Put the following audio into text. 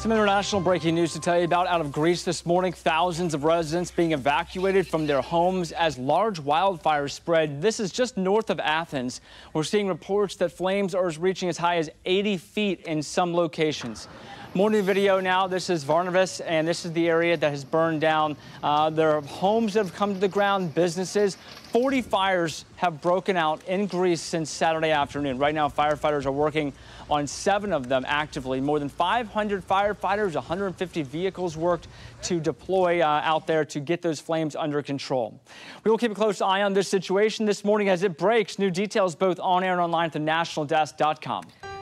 Some international breaking news to tell you about out of Greece this morning. Thousands of residents being evacuated from their homes as large wildfires spread. This is just north of Athens. We're seeing reports that flames are reaching as high as 80 feet in some locations. More new video now. This is Varnavas, and this is the area that has burned down. There are homes that have come to the ground, businesses. 40 fires have broken out in Greece since Saturday afternoon. Right now, firefighters are working on 7 of them actively. More than 500 firefighters, 150 vehicles worked to deploy out there to get those flames under control. We will keep a close eye on this situation this morning as it breaks. New details both on air and online at thenationaldesk.com.